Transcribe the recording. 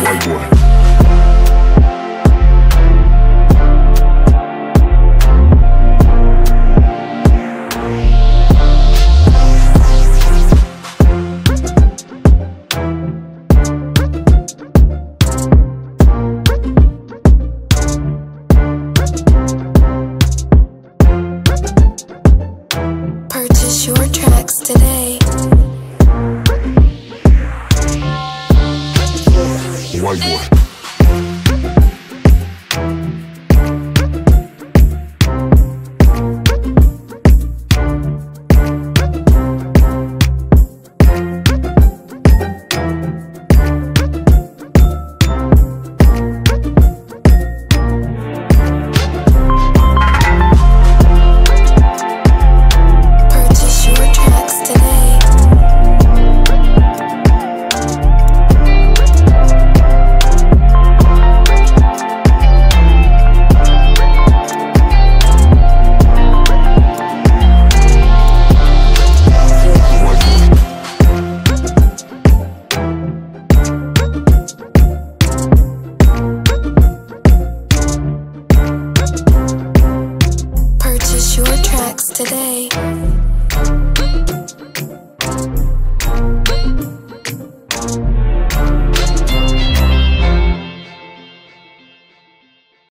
Purchase your tracks today. Whiteboy. Today.